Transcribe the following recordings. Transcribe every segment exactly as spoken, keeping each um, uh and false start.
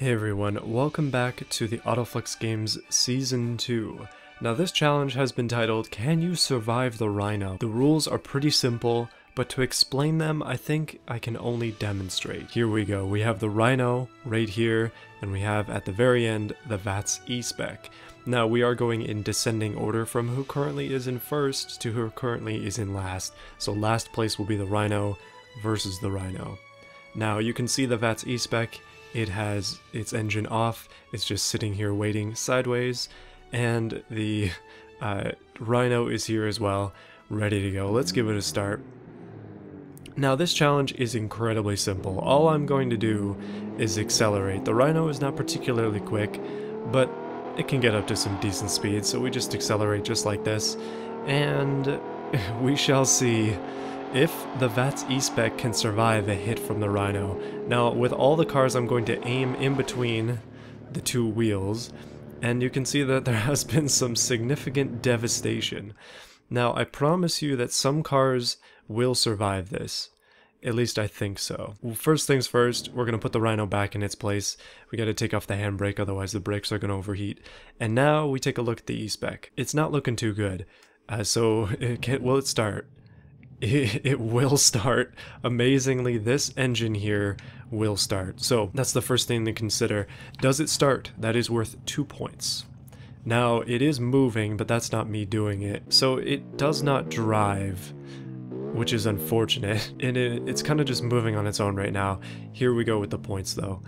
Hey everyone, welcome back to the AutoFlux Games Season two. Now this challenge has been titled, Can You Survive the Rhino? The rules are pretty simple, but to explain them, I think I can only demonstrate. Here we go, we have the Rhino right here, and we have at the very end, the VATS e-spec. Now we are going in descending order from who currently is in first to who currently is in last. So last place will be the Rhino versus the Rhino. Now you can see the VATS e-spec. It has its engine off, it's just sitting here waiting sideways, and the uh, Rhino is here as well, ready to go. Let's give it a start. Now this challenge is incredibly simple. All I'm going to do is accelerate. The Rhino is not particularly quick, but it can get up to some decent speed, so we just accelerate just like this, and we shall see if the VATS e-spec can survive a hit from the Rhino. Now with all the cars I'm going to aim in between the two wheels, and you can see that there has been some significant devastation. Now I promise you that some cars will survive this. At least I think so. Well, first things first, we're gonna put the Rhino back in its place. We gotta take off the handbrake, otherwise the brakes are gonna overheat. And now we take a look at the e-spec. It's not looking too good. Uh, so it can, will it start? It will start. Amazingly, this engine here will start. So that's the first thing to consider. Does it start? That is worth two points. Now it is moving, but that's not me doing it. So it does not drive, which is unfortunate. And it, it's kind of just moving on its own right now. Here we go with the points though.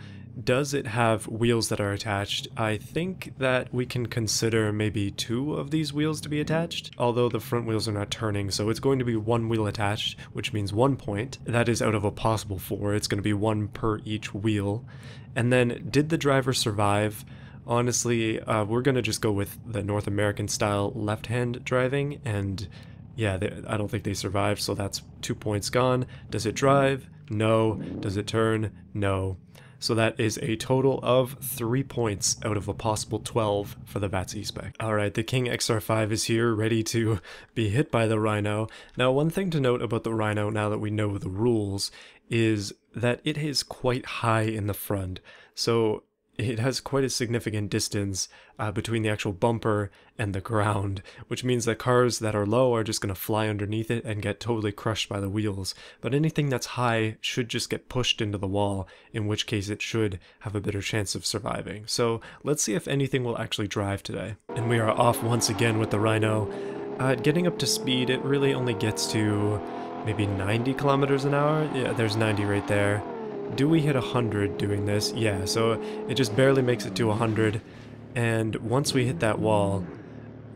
Does it have wheels that are attached? I think that we can consider maybe two of these wheels to be attached, although the front wheels are not turning, so it's going to be one wheel attached, which means one point. That is out of a possible four. It's going to be one per each wheel. And then, did the driver survive? Honestly, uh, we're going to just go with the North American style left-hand driving, and yeah, they, I don't think they survived, so that's two points gone. Does it drive? No. Does it turn? No. So that is a total of three points out of a possible twelve for the VATS e-spec. Alright, the King X R five is here, ready to be hit by the Rhino. Now one thing to note about the Rhino, now that we know the rules, is that it is quite high in the front. So it has quite a significant distance uh, between the actual bumper and the ground, which means that cars that are low are just going to fly underneath it and get totally crushed by the wheels, but anything that's high should just get pushed into the wall, in which case it should have a better chance of surviving. So let's see if anything will actually drive today. And we are off once again with the Rhino. Uh, getting up to speed, it really only gets to maybe ninety kilometers an hour. Yeah, there's ninety right there. Do we hit one hundred doing this? Yeah, so it just barely makes it to one hundred, and once we hit that wall,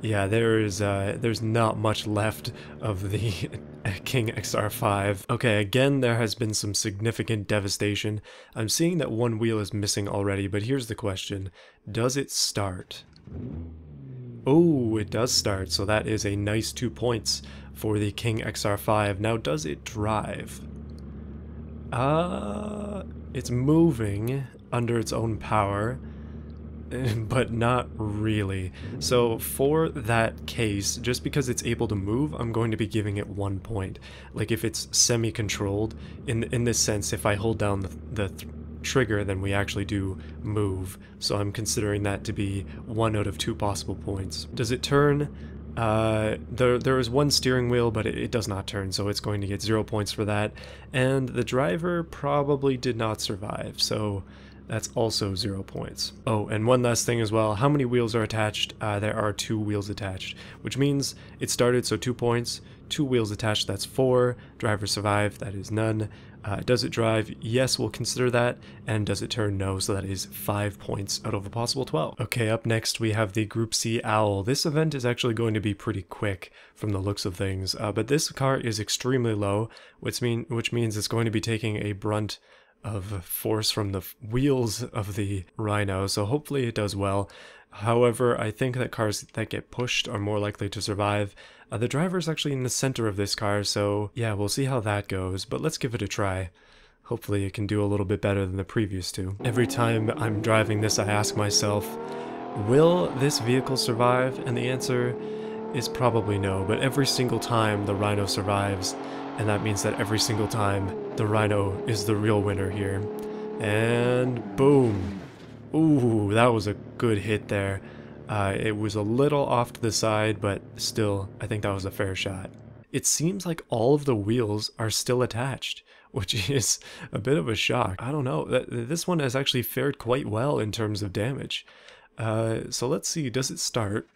yeah, there is uh, there's not much left of the King X R five. Okay, again, there has been some significant devastation. I'm seeing that one wheel is missing already, but here's the question. Does it start? Oh, it does start, so that is a nice two points for the King X R five. Now, does it drive? Uh, it's moving under its own power, but not really. So for that case, just because it's able to move, I'm going to be giving it one point. Like if it's semi-controlled, in, in this sense, if I hold down the, the th trigger, then we actually do move. So I'm considering that to be one out of two possible points. Does it turn? Uh, there, there is one steering wheel, but it, it does not turn, so it's going to get zero points for that. And the driver probably did not survive, so that's also zero points. Oh, and one last thing as well. How many wheels are attached? Uh, there are two wheels attached, which means it started, so two points. Two wheels attached, that's four. Driver survived, that is none. Uh, does it drive? Yes, we'll consider that. And does it turn? No, so that is five points out of a possible twelve. Okay, up next we have the Group C Owl. This event is actually going to be pretty quick from the looks of things, uh, but this car is extremely low, which, mean, which means it's going to be taking a brunt of force from the wheels of the Rhino, so hopefully it does well. However, I think that cars that get pushed are more likely to survive. Uh, the driver's actually in the center of this car, so yeah, we'll see how that goes, but let's give it a try. Hopefully it can do a little bit better than the previous two. Every time I'm driving this, I ask myself, will this vehicle survive? And the answer is probably no, but every single time the Rhino survives, and that means that every single time the Rhino is the real winner here. And boom! Ooh, that was a good hit there. Uh, it was a little off to the side, but still, I think that was a fair shot. It seems like all of the wheels are still attached, which is a bit of a shock. I don't know. This one has actually fared quite well in terms of damage. Uh, so let's see, does it start?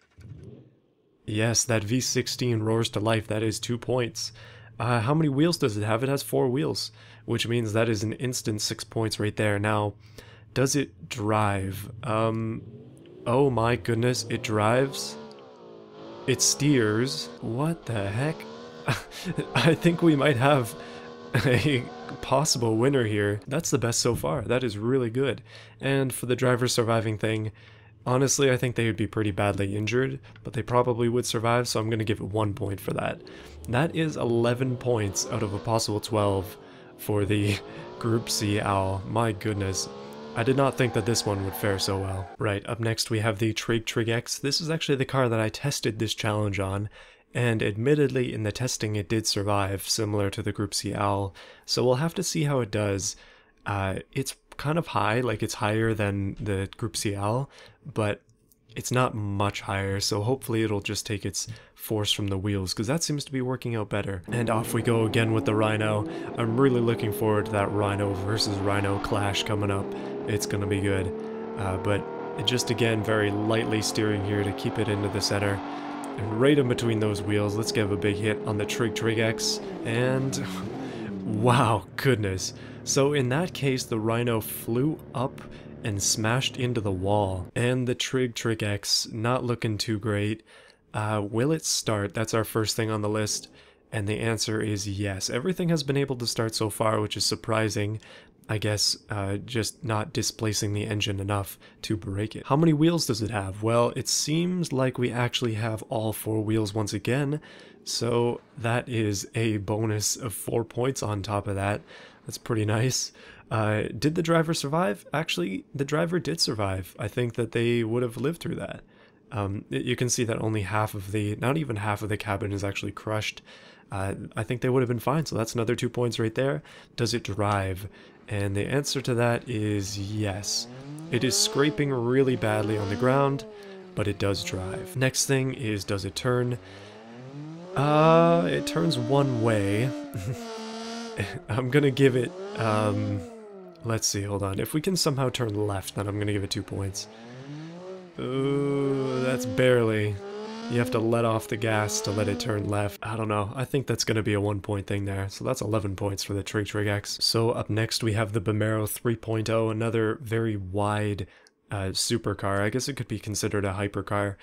Yes, that V sixteen roars to life. That is two points. Uh, how many wheels does it have? It has four wheels, which means that is an instant six points right there. Now, does it drive? Um, oh my goodness, it drives. It steers. What the heck? I think we might have a possible winner here. That's the best so far. That is really good. And for the driver surviving thing, honestly, I think they would be pretty badly injured, but they probably would survive, so I'm going to give it one point for that. That is eleven points out of a possible twelve for the Group C Owl. My goodness. I did not think that this one would fare so well. Right, up next we have the Trig TrigX. This is actually the car that I tested this challenge on, and admittedly in the testing it did survive, similar to the Group C Owl, so we'll have to see how it does. Uh, it's kind of high, like it's higher than the Group C Owl, but it's not much higher, so hopefully it'll just take its force from the wheels, because that seems to be working out better. And off we go again with the Rhino. I'm really looking forward to that Rhino versus Rhino clash coming up. It's gonna be good. Uh, but just again, very lightly steering here to keep it into the center. And right in between those wheels, let's give a big hit on the Trig TrigX, and wow, goodness. So in that case, the Rhino flew up and smashed into the wall, and the Trig TrigX, not looking too great. Uh, will it start? That's our first thing on the list, and the answer is yes. Everything has been able to start so far, which is surprising. I guess uh, just not displacing the engine enough to break it. How many wheels does it have? Well, it seems like we actually have all four wheels once again, so that is a bonus of four points on top of that. That's pretty nice. Uh, did the driver survive? Actually, the driver did survive. I think that they would have lived through that. Um, you can see that only half of the, not even half of the cabin is actually crushed. Uh, I think they would have been fine, so that's another two points right there. Does it drive? And the answer to that is yes. It is scraping really badly on the ground, but it does drive. Next thing is, does it turn? Uh, it turns one way. I'm gonna give it, um, let's see, hold on. If we can somehow turn left, then I'm gonna give it two points. Ooh, that's barely. You have to let off the gas to let it turn left. I don't know. I think that's going to be a one point thing there. So that's eleven points for the Trig TrigX. So up next we have the Bemaro three point oh, another very wide uh, supercar. I guess it could be considered a hypercar.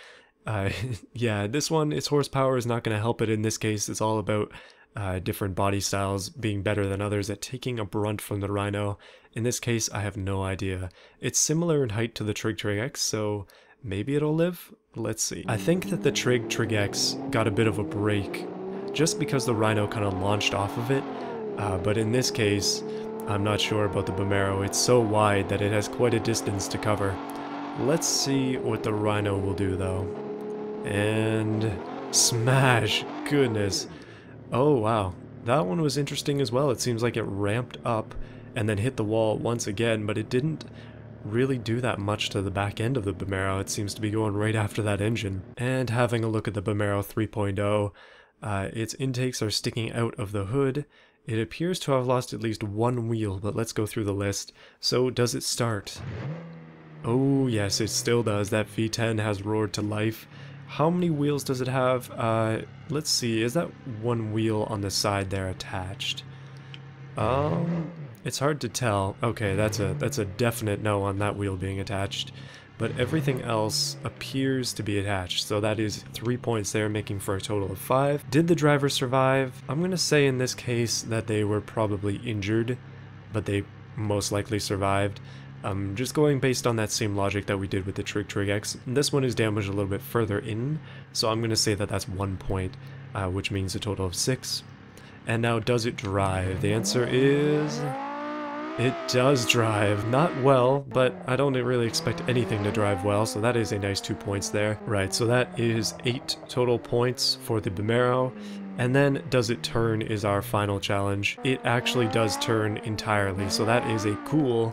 Uh, yeah, this one, its horsepower is not going to help it in this case. It's all about uh, different body styles being better than others at taking a brunt from the Rhino. In this case, I have no idea. It's similar in height to the Trig TrigX, so maybe it'll live? Let's see. I think that the Trig TrigX got a bit of a break just because the Rhino kind of launched off of it, uh, but in this case, I'm not sure about the Bemaro. It's so wide that it has quite a distance to cover. Let's see what the Rhino will do though. And smash! Goodness. Oh wow. That one was interesting as well. It seems like it ramped up and then hit the wall once again, but it didn't really do that much to the back end of the Bemaro. It seems to be going right after that engine. And having a look at the Bemaro three point oh, uh, its intakes are sticking out of the hood. It appears to have lost at least one wheel, but let's go through the list. So does it start? Oh yes, it still does. That V ten has roared to life. How many wheels does it have? Uh, let's see, is that one wheel on the side there attached? Um... It's hard to tell. Okay, that's a that's a definite no on that wheel being attached, but everything else appears to be attached, so that is three points there, making for a total of five. Did the driver survive? I'm gonna say in this case that they were probably injured, but they most likely survived. Um, just going based on that same logic that we did with the Trig TrigX, this one is damaged a little bit further in, so I'm gonna say that that's one point, uh, which means a total of six. And now, does it drive? The answer is... it does drive. Not well, but I don't really expect anything to drive well, so that is a nice two points there. Right, so that is eight total points for the Bemaro, and then does it turn is our final challenge. It actually does turn entirely, so that is a cool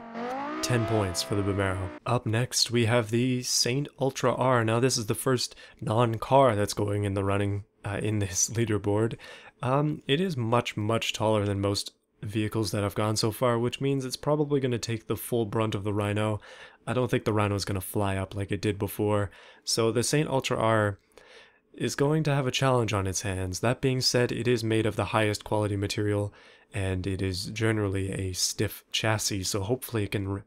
ten points for the Bemaro. Up next, we have the Saint Ultra R. Now, this is the first non-car that's going in the running uh, in this leaderboard. Um, it is much, much taller than most vehicles that have gone so far, which means it's probably going to take the full brunt of the Rhino. I don't think the Rhino is going to fly up like it did before. So the Saint Ultra R is going to have a challenge on its hands. That being said, it is made of the highest quality material, and it is generally a stiff chassis, so hopefully it can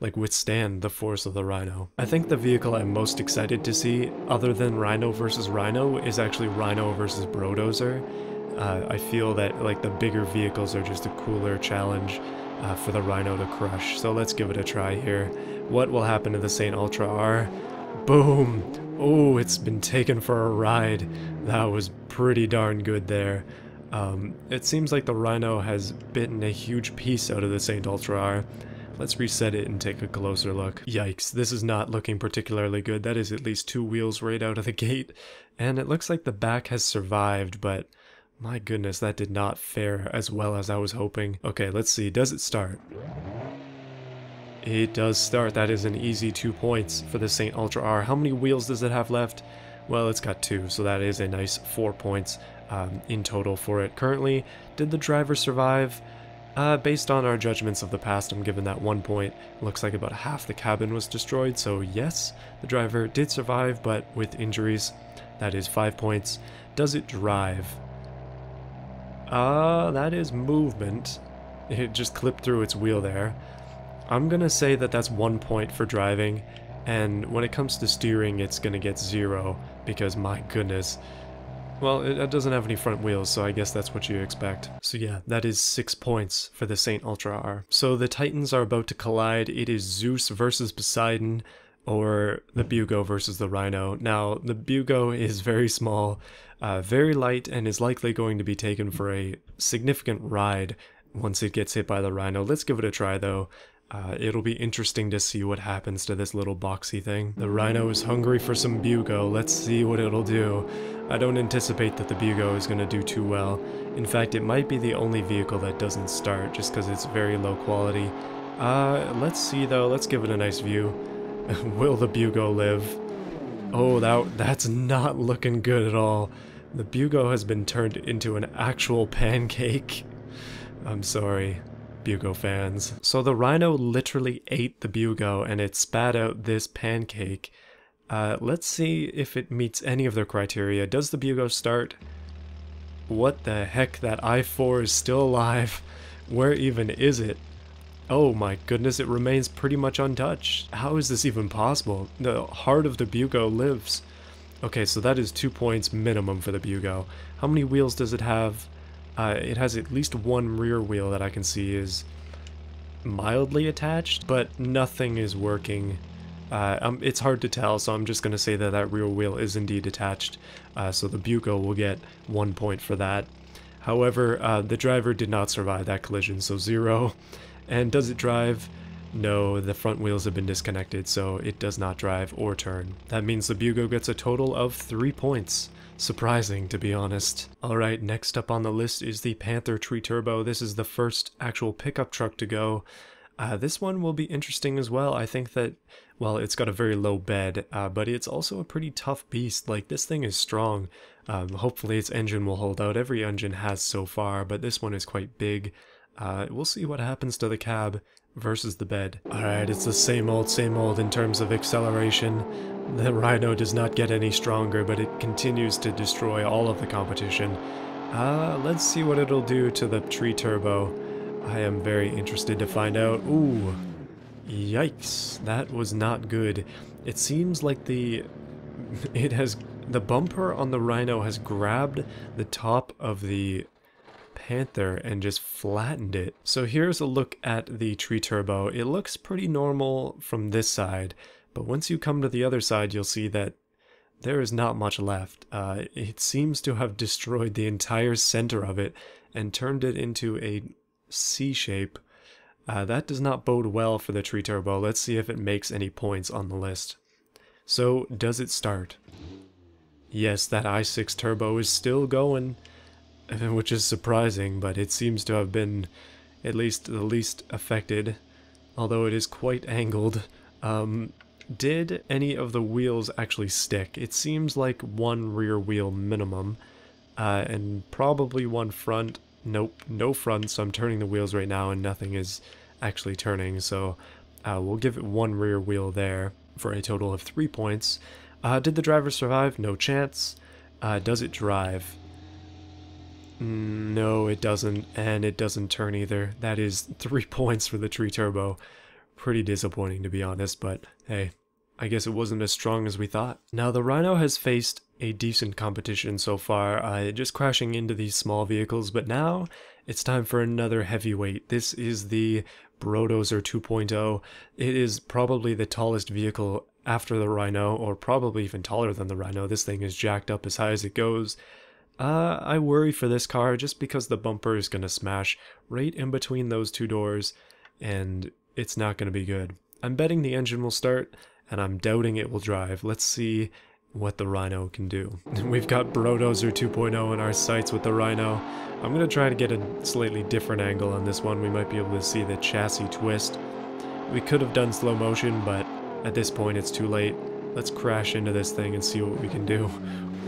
like withstand the force of the Rhino. I think the vehicle I'm most excited to see, other than Rhino versus Rhino, is actually Rhino versus Brodozer. Uh, I feel that like the bigger vehicles are just a cooler challenge uh, for the Rhino to crush, so let's give it a try here. What will happen to the Saint Ultra R? Boom! Oh, it's been taken for a ride. That was pretty darn good there. Um, it seems like the Rhino has bitten a huge piece out of the Saint Ultra R. Let's reset it and take a closer look. Yikes, this is not looking particularly good. That is at least two wheels right out of the gate. And it looks like the back has survived, but my goodness, that did not fare as well as I was hoping. Okay, let's see. Does it start? It does start. That is an easy two points for the Saint Ultra R. How many wheels does it have left? Well, it's got two, so that is a nice four points um, in total for it. Currently, did the driver survive? Uh, based on our judgments of the past, I'm given that one point. Looks like about half the cabin was destroyed, so yes, the driver did survive, but with injuries. That is five points. Does it drive? Uh, that is movement. It just clipped through its wheel there. I'm gonna say that that's one point for driving, and when it comes to steering, it's gonna get zero, because my goodness. Well, it, it doesn't have any front wheels, so I guess that's what you expect. So yeah, that is six points for the Saint Ultra R. So the Titans are about to collide. It is Zeus versus Poseidon, or the Bugo versus the Rhino. Now, the Bugo is very small, uh, very light, and is likely going to be taken for a significant ride once it gets hit by the Rhino. Let's give it a try, though. Uh, it'll be interesting to see what happens to this little boxy thing. The Rhino is hungry for some Bugo. Let's see what it'll do. I don't anticipate that the Bugo is going to do too well. In fact, it might be the only vehicle that doesn't start, just because it's very low quality. Uh, let's see though, let's give it a nice view. Will the Bugo live? Oh, that, that's not looking good at all. The Bugo has been turned into an actual pancake. I'm sorry, Bugo fans. So the Rhino literally ate the Bugo and it spat out this pancake. Uh, let's see if it meets any of their criteria. Does the Bugo start? What the heck, that I four is still alive. Where even is it? Oh my goodness, it remains pretty much untouched. How is this even possible? The heart of the Bugo lives. Okay, so that is two points minimum for the Bugo. How many wheels does it have? Uh, it has at least one rear wheel that I can see is mildly attached, but nothing is working. Uh, um, it's hard to tell, so I'm just going to say that that rear wheel is indeed attached, uh, so the Bugo will get one point for that. However, uh, the driver did not survive that collision, so zero. And does it drive? No, the front wheels have been disconnected, so it does not drive or turn. That means the Bugo gets a total of three points. Surprising, to be honest. Alright, next up on the list is the Panther Tree Turbo. This is the first actual pickup truck to go. Uh, this one will be interesting as well. I think that, well, it's got a very low bed, uh, but it's also a pretty tough beast. Like, this thing is strong. Um, hopefully its engine will hold out. Every engine has so far, but this one is quite big. Uh, we'll see what happens to the cab versus the bed. Alright, it's the same old, same old in terms of acceleration. The Rhino does not get any stronger, but it continues to destroy all of the competition. Uh, let's see what it'll do to the Tree Turbo. I am very interested to find out. Ooh, yikes, that was not good. It seems like the, it has, the bumper on the Rhino has grabbed the top of the Panther and just flattened it. So here's a look at the Tree Turbo. It looks pretty normal from this side, but once you come to the other side, you'll see that there is not much left. Uh, it seems to have destroyed the entire center of it and turned it into a C-shape. Uh, that does not bode well for the Tree Turbo. Let's see if it makes any points on the list. So, does it start? Yes, that I six Turbo is still going, which is surprising, but it seems to have been at least the least affected. although it is quite angled. Um, did any of the wheels actually stick? It seems like one rear wheel minimum, uh, and probably one front. Nope, no front, so I'm turning the wheels right now and nothing is actually turning, so uh, we'll give it one rear wheel there for a total of three points. Uh, did the driver survive? No chance. Uh, does it drive? No, it doesn't, and it doesn't turn either. That is three points for the Tree Turbo. Pretty disappointing, to be honest, but hey, I guess it wasn't as strong as we thought. Now, the Rhino has faced a decent competition so far, uh, just crashing into these small vehicles, but now it's time for another heavyweight. This is the Brodozer two point oh. It is probably the tallest vehicle after the Rhino, or probably even taller than the Rhino. This thing is jacked up as high as it goes. Uh, I worry for this car just because the bumper is going to smash right in between those two doors, and it's not going to be good. I'm betting the engine will start, and I'm doubting it will drive. Let's see what the Rhino can do. We've got Brodozer two point oh in our sights with the Rhino. I'm going to try to get a slightly different angle on this one. We might be able to see the chassis twist. We could have done slow motion, but at this point it's too late. Let's crash into this thing and see what we can do.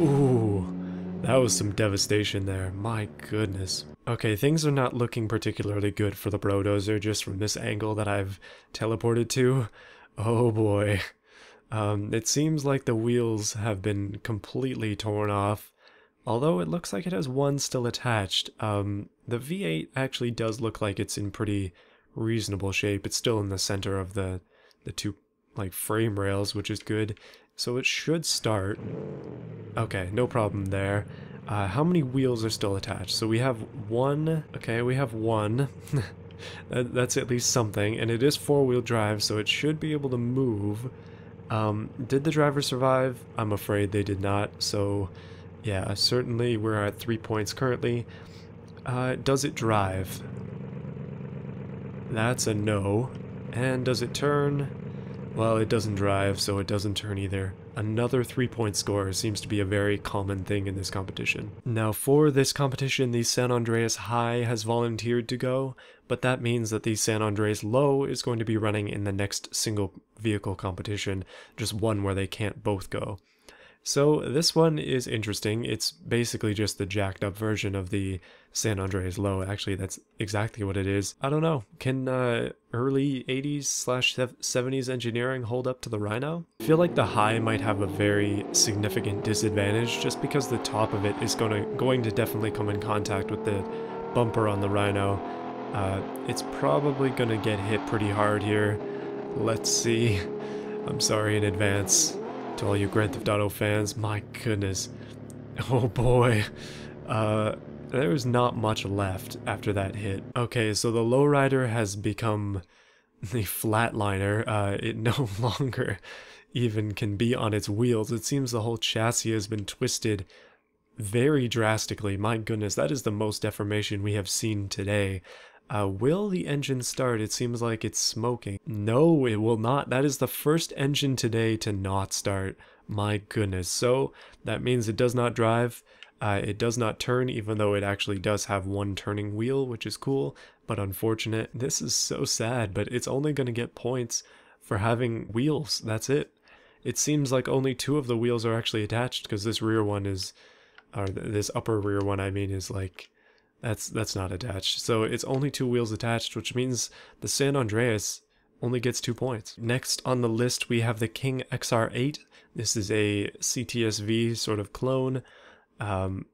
Ooh. That was some devastation there, my goodness. Okay, things are not looking particularly good for the Brodozer just from this angle that I've teleported to. Oh boy. Um, it seems like the wheels have been completely torn off, although it looks like it has one still attached. Um, the V eight actually does look like it's in pretty reasonable shape. It's still in the center of the, the two like frame rails, which is good. So it should start. Okay, no problem there. Uh, how many wheels are still attached? So we have one. Okay, we have one. that, that's at least something. And it is four-wheel drive, so it should be able to move. Um, did the driver survive? I'm afraid they did not. So, yeah, certainly we're at three points currently. Uh, does it drive? That's a no. And does it turn? Well, it doesn't drive, so it doesn't turn either. Another three-point score seems to be a very common thing in this competition. Now, for this competition, the San Andreas High has volunteered to go, but that means that the San Andreas Low is going to be running in the next single vehicle competition, just one where they can't both go. So this one is interesting. It's basically just the jacked-up version of the San Andreas Low. Actually, that's exactly what it is. I don't know. Can uh, early eighties slash seventies engineering hold up to the Rhino? I feel like the High might have a very significant disadvantage just because the top of it is gonna, going to definitely come in contact with the bumper on the Rhino. Uh, it's probably going to get hit pretty hard here. Let's see. I'm sorry in advance to all you Grand Theft Auto fans, my goodness. Oh boy. Uh, there's not much left after that hit. Okay, so the Lowrider has become the Flatliner. Uh, it no longer even can be on its wheels. It seems the whole chassis has been twisted very drastically. My goodness, that is the most deformation we have seen today. Uh, will the engine start? It seems like it's smoking. No, it will not. That is the first engine today to not start. My goodness. So that means it does not drive. Uh, it does not turn, even though it actually does have one turning wheel, which is cool, but unfortunate. This is so sad, but it's only going to get points for having wheels. That's it. It seems like only two of the wheels are actually attached because this rear one is, or this upper rear one, I mean, is like... That's that's not attached. So it's only two wheels attached, which means the San Andreas only gets two points. Next on the list, we have the King X R eight. This is a C T S V sort of clone. Um,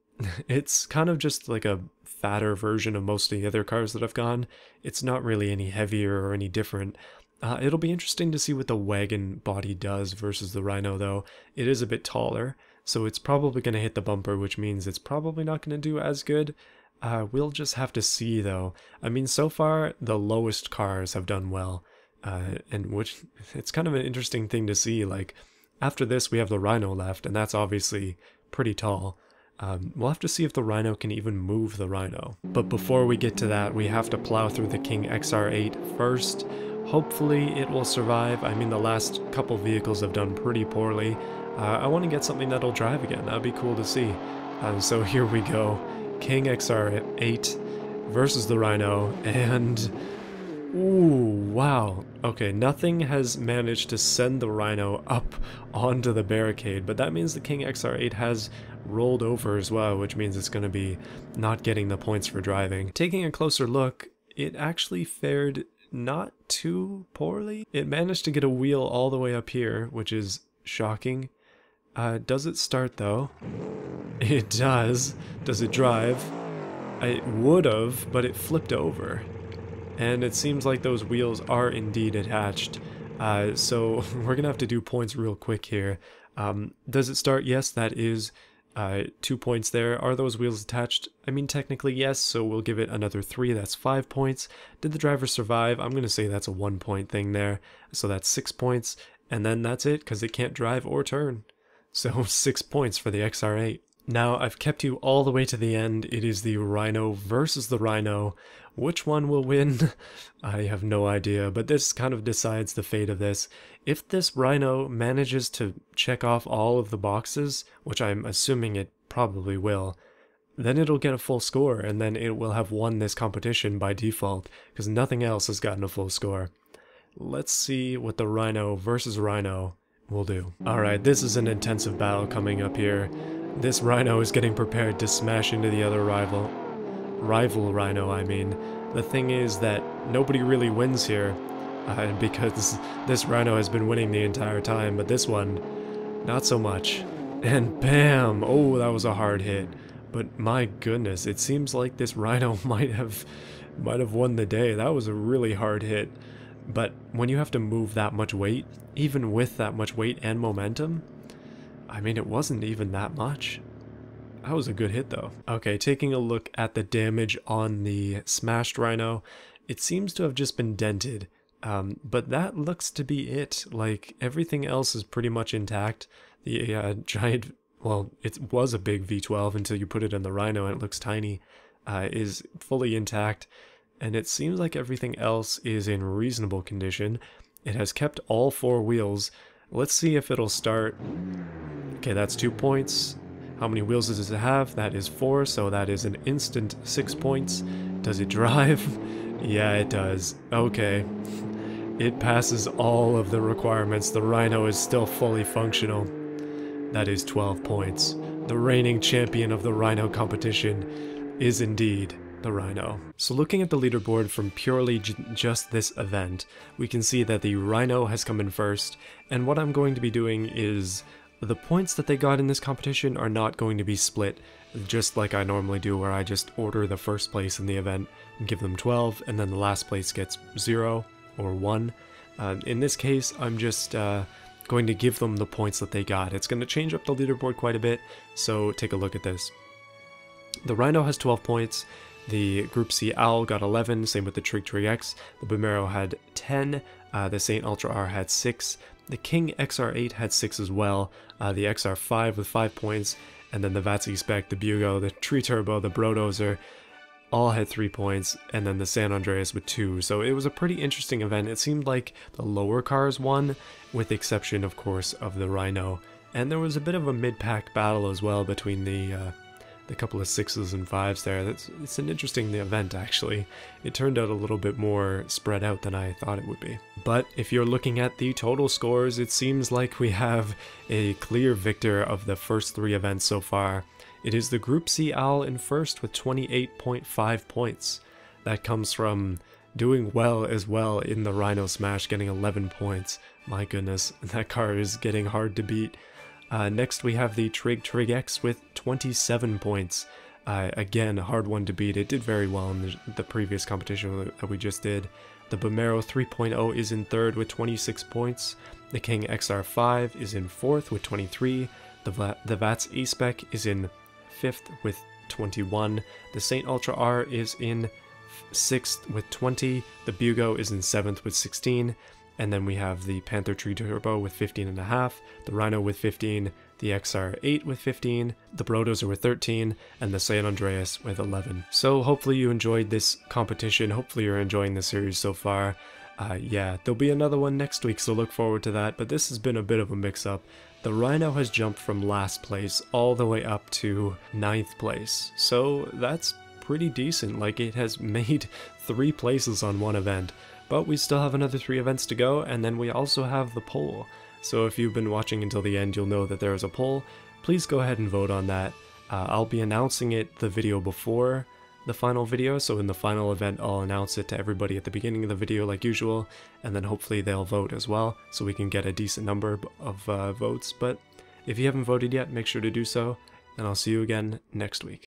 it's kind of just like a fatter version of most of the other cars that have gone. It's not really any heavier or any different. Uh, it'll be interesting to see what the wagon body does versus the Rhino, though. It is a bit taller, so it's probably going to hit the bumper, which means it's probably not going to do as good. Uh, we'll just have to see, though. I mean, so far, the lowest cars have done well, uh, and which it's kind of an interesting thing to see. Like, after this, we have the Rhino left, and that's obviously pretty tall. Um, we'll have to see if the Rhino can even move the Rhino. But before we get to that, we have to plow through the King X R eight first. Hopefully, it will survive. I mean, the last couple vehicles have done pretty poorly. Uh, I want to get something that'll drive again. That'd be cool to see. Um, so here we go. King X R eight versus the Rhino, and Ooh, wow. Okay, nothing has managed to send the Rhino up onto the barricade, but that means the King X R eight has rolled over as well, which means it's going to be not getting the points for driving. Taking a closer look, it actually fared not too poorly. It managed to get a wheel all the way up here, which is shocking. Uh, does it start though? It does. Does it drive? It would have, but it flipped over. And it seems like those wheels are indeed attached, uh, so we're gonna have to do points real quick here. Um, does it start? Yes, that is uh, two points there. Are those wheels attached? I mean, technically yes, so we'll give it another three, that's five points. Did the driver survive? I'm gonna say that's a one point thing there, so that's six points, and then that's it, because it can't drive or turn. So six points for the X R eight. Now, I've kept you all the way to the end. It is the Rhino versus the Rhino. Which one will win? I have no idea, but this kind of decides the fate of this. If this Rhino manages to check off all of the boxes, which I'm assuming it probably will, then it'll get a full score, and then it will have won this competition by default, because nothing else has gotten a full score. Let's see what the Rhino versus Rhino will do. Alright, this is an intensive battle coming up here. This Rhino is getting prepared to smash into the other rival. Rival Rhino, I mean. The thing is that nobody really wins here, uh, because this Rhino has been winning the entire time, but this one, not so much. And bam! Oh, that was a hard hit. But my goodness, it seems like this Rhino might have, might have won the day. That was a really hard hit. But when you have to move that much weight, even with that much weight and momentum, I mean, it wasn't even that much. That was a good hit though. Okay, taking a look at the damage on the smashed Rhino, it seems to have just been dented, um, but that looks to be it. Like, everything else is pretty much intact. The uh, giant, well, it was a big V twelve until you put it in the Rhino and it looks tiny, uh, is fully intact, and it seems like everything else is in reasonable condition. It has kept all four wheels. Let's see if it'll start. Okay, that's two points. How many wheels does it have? That is four, so that is an instant six points. Does it drive? Yeah, it does. Okay. It passes all of the requirements. The Rhino is still fully functional. That is twelve points. The reigning champion of the Rhino competition is indeed the Rhino. So looking at the leaderboard from purely j just this event, we can see that the Rhino has come in first, and what I'm going to be doing is the points that they got in this competition are not going to be split, just like I normally do, where I just order the first place in the event and give them twelve, and then the last place gets zero or one. Uh, in this case, I'm just uh, going to give them the points that they got. It's going to change up the leaderboard quite a bit, so take a look at this. The Rhino has twelve points, the Group C Owl got eleven, same with the Trig TrigX, the Bemaro had ten, uh, the Saint Ultra R had six, the King X R eight had six as well, uh, the X R five with five points, and then the VATS e-spec, the Bugo, the Tree Turbo, the Brodozer, all had three points, and then the San Andreas with two. So it was a pretty interesting event. It seemed like the lower cars won, with the exception, of course, of the Rhino. And there was a bit of a mid-pack battle as well between the uh, the couple of sixes and fives there. That's, it's an interesting event, actually. It turned out a little bit more spread out than I thought it would be. But if you're looking at the total scores, it seems like we have a clear victor of the first three events so far. It is the Group C Owl in first with twenty-eight point five points. That comes from doing well as well in the Rhino Smash, getting eleven points. My goodness, that car is getting hard to beat. Uh, next we have the Trig TrigX with twenty-seven points. Uh, again, a hard one to beat. It did very well in the, the previous competition that we just did. The Bemaro three point oh is in third with twenty-six points. The King X R five is in fourth with twenty-three. The, Va the VATS e-spec is in fifth with twenty-one. The Saint Ultra R is in sixth with twenty. The Bugo is in seventh with sixteen. And then we have the Panther Tree Turbo with fifteen point five, the Rhino with fifteen, the X R eight with fifteen, the Brodozer with thirteen, and the San Andreas with eleven. So hopefully you enjoyed this competition, hopefully you're enjoying the series so far. Uh, yeah, there'll be another one next week, so look forward to that, but this has been a bit of a mix-up. The Rhino has jumped from last place all the way up to ninth place, so that's pretty decent. Like, it has made three places on one event. But we still have another three events to go, and then we also have the poll. So if you've been watching until the end, you'll know that there is a poll. Please go ahead and vote on that. Uh, I'll be announcing it the video before the final video, so in the final event I'll announce it to everybody at the beginning of the video like usual, and then hopefully they'll vote as well, so we can get a decent number of uh, votes. But if you haven't voted yet, make sure to do so, and I'll see you again next week.